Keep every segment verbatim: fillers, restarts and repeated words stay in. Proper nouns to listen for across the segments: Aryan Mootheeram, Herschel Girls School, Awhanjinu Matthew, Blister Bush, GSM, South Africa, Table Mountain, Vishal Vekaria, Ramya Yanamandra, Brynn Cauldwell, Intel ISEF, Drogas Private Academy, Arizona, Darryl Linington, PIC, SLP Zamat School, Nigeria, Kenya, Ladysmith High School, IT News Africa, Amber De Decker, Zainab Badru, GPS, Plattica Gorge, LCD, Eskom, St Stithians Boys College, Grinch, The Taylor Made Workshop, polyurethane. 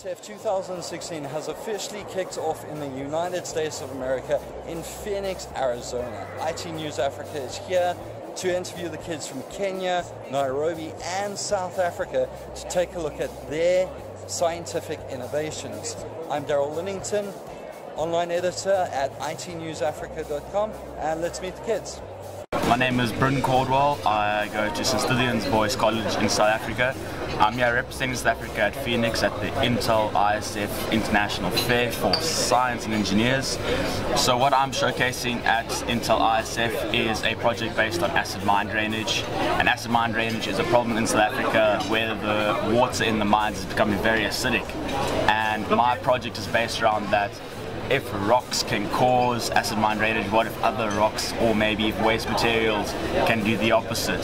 I S E F two thousand sixteen has officially kicked off in the United States of America in Phoenix, Arizona. I T News Africa is here to interview the kids from Kenya, Nairobi and South Africa to take a look at their scientific innovations. I'm Darryl Linington, online editor at I T news africa dot com, and let's meet the kids. My name is Brynn Cauldwell. I go to St Stithians Boys College in South Africa. I'm here representing South Africa at Phoenix at the Intel I S E F International Fair for Science and Engineers. So what I'm showcasing at Intel I S E F is a project based on acid mine drainage. And acid mine drainage is a problem in South Africa where the water in the mines is becoming very acidic. And my project is based around that. If rocks can cause acid mine drainage, what if other rocks or maybe if waste materials can do the opposite?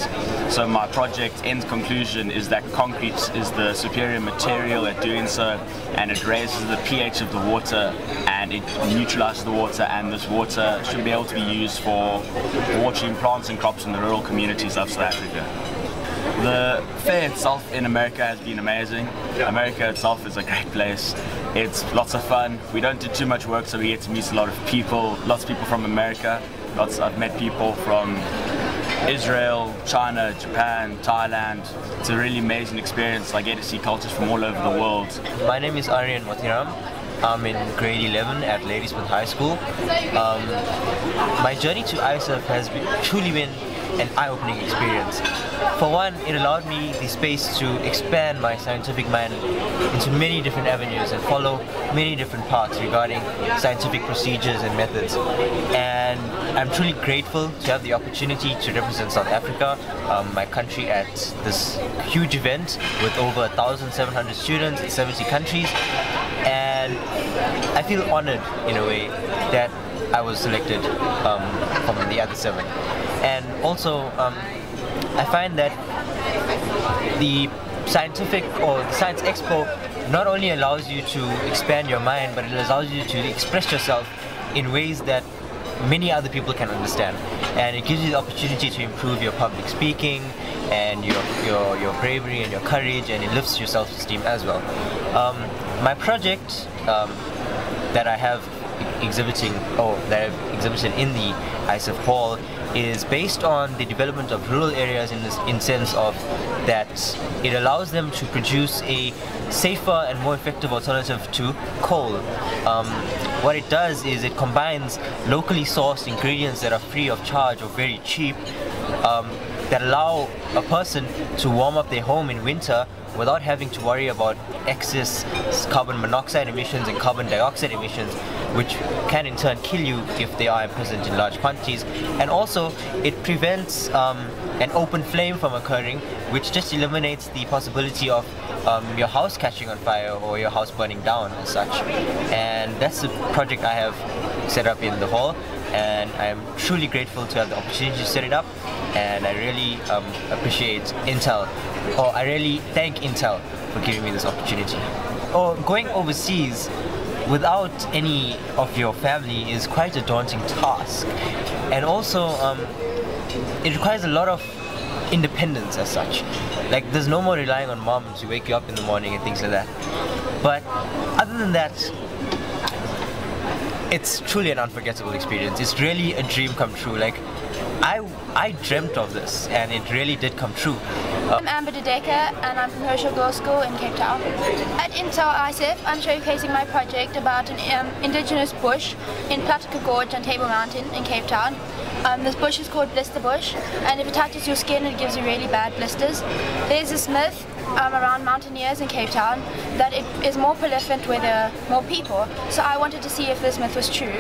So my project's end conclusion is that concrete is the superior material at doing so, and it raises the pH of the water and it neutralizes the water, and this water should be able to be used for watering plants and crops in the rural communities of South Africa. The fair itself in America has been amazing. America itself is a great place. It's lots of fun. We don't do too much work, so we get to meet a lot of people, lots of people from America. Lots, I've met people from Israel, China, Japan, Thailand. It's a really amazing experience. I get to see cultures from all over the world. My name is Aryan Mootheeram. I'm in grade eleven at Ladysmith High School. Um, my journey to I S E F has been, truly been an eye-opening experience. For one, it allowed me the space to expand my scientific mind into many different avenues and follow many different paths regarding scientific procedures and methods. And I'm truly grateful to have the opportunity to represent South Africa, um, my country, at this huge event with over one thousand seven hundred students in seventy countries. And I feel honored in a way that I was selected um, from the other seven. And also, um, I find that the scientific or the Science Expo not only allows you to expand your mind, but it allows you to express yourself in ways that many other people can understand. And it gives you the opportunity to improve your public speaking and your, your, your bravery and your courage, and it lifts your self-esteem as well. Um, my project um, that I have exhibiting or oh, that I've exhibited in the I S E F hall is based on the development of rural areas in this in sense of that it allows them to produce a safer and more effective alternative to coal. Um, what it does is it combines locally sourced ingredients that are free of charge or very cheap um, that allow a person to warm up their home in winter without having to worry about excess carbon monoxide emissions and carbon dioxide emissions, which can in turn kill you if they are present in large quantities. And also it prevents um, an open flame from occurring, which just eliminates the possibility of um, your house catching on fire or your house burning down and such. And that's the project I have set up in the hall, and I'm truly grateful to have the opportunity to set it up. And I really um, appreciate Intel, or I really thank Intel for giving me this opportunity. Or going overseas without any of your family is quite a daunting task, and also um, it requires a lot of independence as such. Like, there's no more relying on mom to wake you up in the morning and things like that. But other than that, it's truly an unforgettable experience. It's really a dream come true. Like, I, I dreamt of this, and it really did come true. Uh, I'm Amber De Decker, and I'm from Herschel Girls School in Cape Town. At Intel I S E F, I'm showcasing my project about an um, indigenous bush in Plattica Gorge on Table Mountain in Cape Town. Um, this bush is called Blister Bush, and if it touches your skin, it gives you really bad blisters. There's this myth Um, around mountaineers in Cape Town that it is more proliferant where there are more people, so I wanted to see if this myth was true.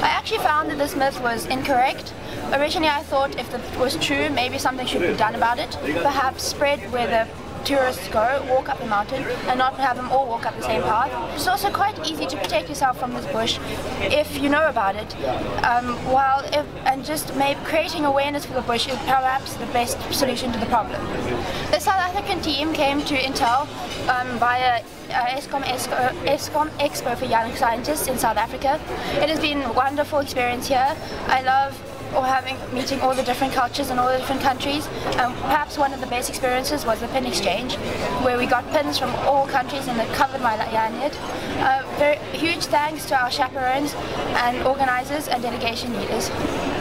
I actually found that this myth was incorrect. Originally I thought if it was true, maybe something should be done about it, perhaps spread where the tourists go, walk up the mountain, and not have them all walk up the same path. It's also quite easy to protect yourself from this bush if you know about it. Um, while if, and just maybe creating awareness for the bush is perhaps the best solution to the problem. The South African team came to Intel um, via Uh, Eskom, Eskom, Eskom Expo for Young Scientists in South Africa. It has been a wonderful experience here. I love or having meeting all the different cultures in all the different countries. Um, perhaps one of the best experiences was the pin exchange, where we got pins from all countries and they covered my lanyard. Uh, very huge thanks to our chaperones and organisers and delegation leaders.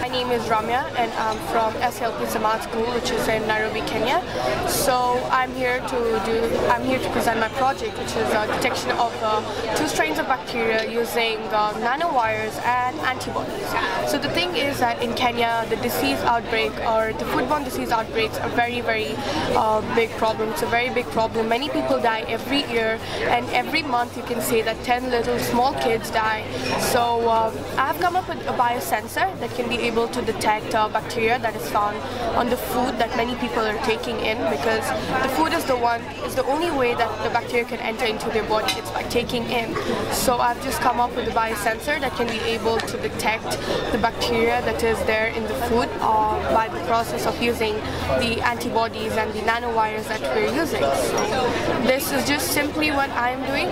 My name is Ramya and I'm from S L P Zamat School, which is in Nairobi, Kenya. So I'm here to do, I'm here to present my project, which is uh, detection of uh, two strains of bacteria using uh, nanowires and antibodies. So the thing is that in Kenya, the disease outbreak or the foodborne disease outbreaks are very, very uh, big problem. It's a very big problem. Many people die every year, and every month you can say that ten little small kids die. So uh, I've come up with a biosensor that can be able to detect uh, bacteria that is found on the food that many people are taking in, because the food is the one, is the only way that the bacteria can enter into their body. It's by taking in. So I've just come up with a biosensor that can be able to detect the bacteria that is there in the food uh, by the process of using the antibodies and the nanowires that we're using. So this is just simply what I'm doing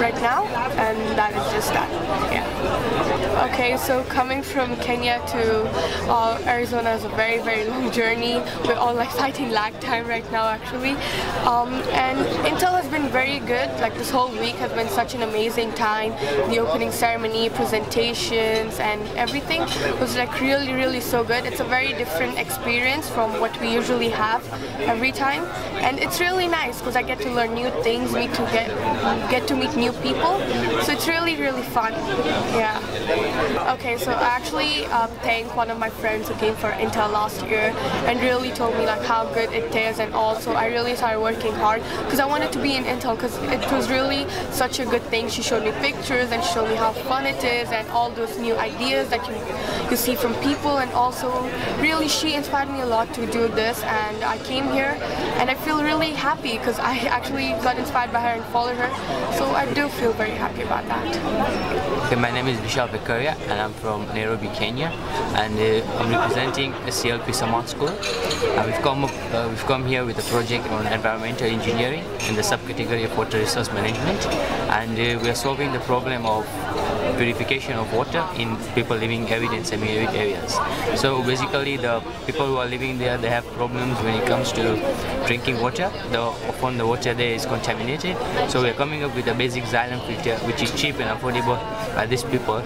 right now, and that is just that. Yeah. Okay, so coming from Kenya to uh, Arizona is a very, very long journey. We're all like fighting lag time right now, actually. Um, and Intel has been very good. Like this whole week has been such an amazing time. The opening ceremony, presentations, and everything was like really, really so good. It's a very different experience from what we usually have every time, and it's really nice because I get to learn new things, meet to get get to meet new people. So it's really, really fun. Yeah. Okay, so I actually uh, thank one of my friends who came for Intel last year and really told me like how good it is, and also I really started working hard because I wanted to be in Intel because it was really such a good thing. She showed me pictures and showed me how fun it is and all those new ideas that you you see from people, and also really she inspired me a lot to do this, and I came here and I feel really happy because I actually got inspired by her and followed her, so I do feel very happy about that. Okay, my name is Vishal Vekaria and I'm from Nairobi, Kenya, and uh, I'm representing S L P Zamat School. Uh, we've, come up, uh, we've come here with a project on environmental engineering in the subcategory of water resource management, and uh, we are solving the problem of purification of water in people living arid and semi-arid areas. So basically the people who are living there, they have problems when it comes to drinking water. The, often the water there is contaminated. So we are coming up with a basic Xylem filter which is cheap and affordable by these people,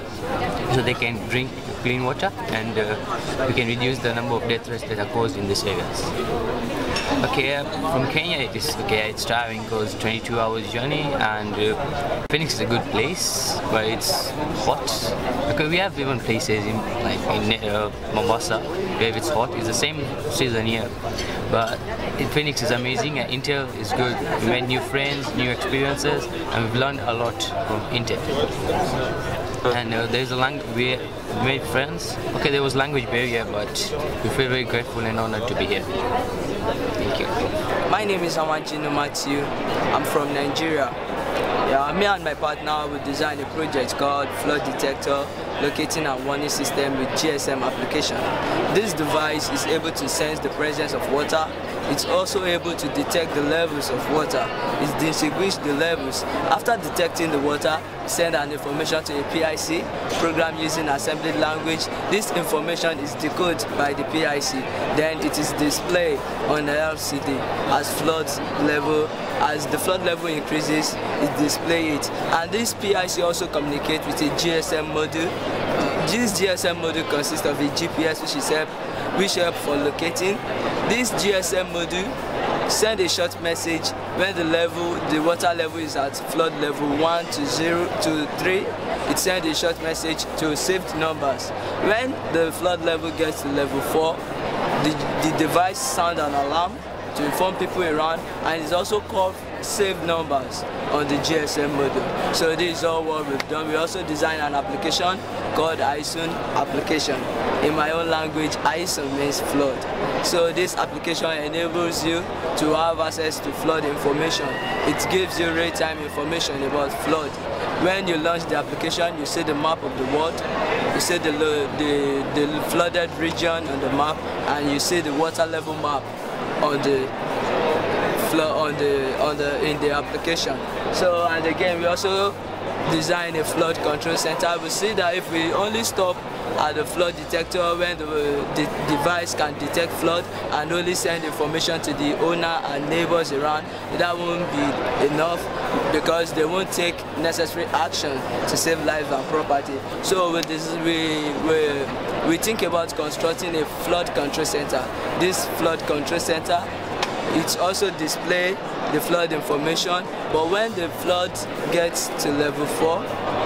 so they can drink clean water, and uh, we can reduce the number of death rates that are caused in these areas. Okay, uh, from Kenya it is okay. It's tiring because twenty-two hours journey, and uh, Phoenix is a good place, but it's hot. Okay, we have even places in like in uh, Mombasa where it's hot. It's the same season here, but Phoenix is amazing, and Intel is good. We made new friends, new experiences, and we've learned a lot from Intel. And uh, there's a language we made friends. Okay, there was language barrier, but we feel very grateful and honored to be here. Thank you. My name is Awhanjinu Matthew. I'm from Nigeria. Yeah, me and my partner will design a project called Flood Detector, Locating and Warning System with G S M application. This device is able to sense the presence of water. It's also able to detect the levels of water. It distinguishes the levels. After detecting the water, send an information to a P I C program using assembly language. This information is decoded by the P I C. Then it is displayed on the L C D as flood level. As the flood level increases, it displays it. And this P I C also communicates with a G S M module. This G S M module consists of a G P S which is help, which help for locating. This G S M module send a short message when the level, the water level is at flood level one to zero to three. It sends a short message to saved numbers. When the flood level gets to level four, the, the device sounds an alarm to inform people around, and it's also called save numbers on the G S M module. So this is all what we've done. We also designed an application called I S U N application. In my own language, I S U N means flood. So this application enables you to have access to flood information. It gives you real-time information about flood. When you launch the application, you see the map of the world, you see the, the, the flooded region on the map, and you see the water level map on the on the on the in the application. So, and again, we also design a flood control center. We see that if we only stop at the flood detector when the, the device can detect flood and only send information to the owner and neighbors around, that won't be enough because they won't take necessary action to save lives and property. So with this, we, we, we think about constructing a flood control center. This flood control center, it's also display the flood information, but when the flood gets to level four,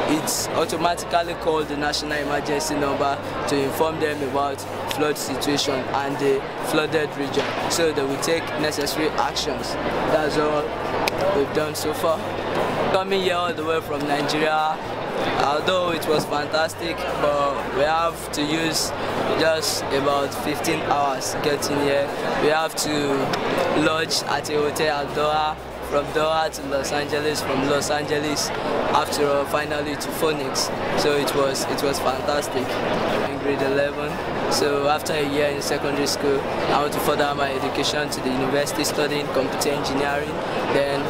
it's automatically called the national emergency number to inform them about flood situation and the flooded region, so they will take necessary actions. That's all we've done so far. Coming here all the way from Nigeria, although it was fantastic, but we have to use just about fifteen hours getting here. We have to lodge at a hotel at Doha, from Doha to Los Angeles, from Los Angeles after all, finally to Phoenix. So it was it was fantastic. In grade eleven, so after a year in secondary school, I went to further my education to the university studying computer engineering. Then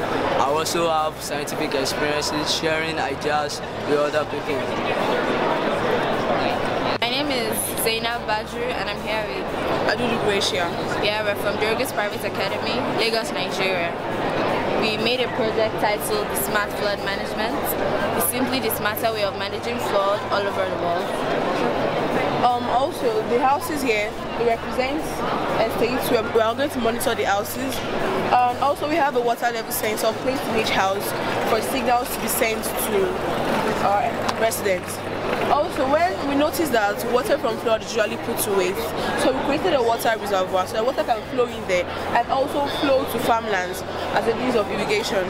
I also have scientific experiences sharing ideas with other people. My name is Zainab Badru and I'm here with Adudu Gracia. Yeah, we're from Drogas Private Academy, Lagos, Nigeria. We made a project titled The Smart Flood Management. It's simply the smarter way of managing flood all over the world. Um, also, the houses here, it represents estates where we are going to monitor the houses. Um, also, we have a water level sensor placed in each house for signals to be sent to our residents. Also, when we noticed that water from flood is usually put to waste, so we created a water reservoir so that water can flow in there and also flow to farmlands as a means of irrigation.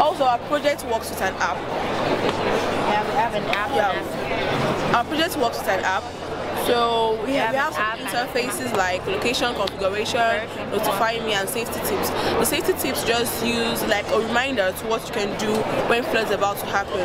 Also, our project works with an app. Yeah, we have an app. Yeah. Our project works with an app. So we, we have, have some interfaces like location configuration, notify me, and safety tips. The safety tips just use like a reminder to what you can do when flood's about to happen.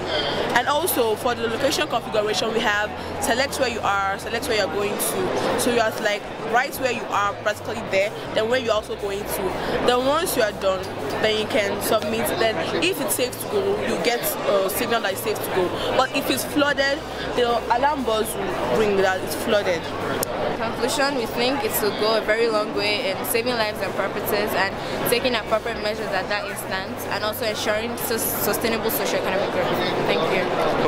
And also for the location configuration, we have select where you are, select where you're going to. So you are like right where you are, practically there, then where you're also going to. Then once you are done, then you can submit. Then if it's safe to go, you get a signal that it's safe to go. But if it's flooded, the alarm bells will ring that it's flooded. Flooded. In conclusion, we think it will go a very long way in saving lives and properties and taking appropriate measures at that instance, and also ensuring sustainable socio-economic growth. Thank you.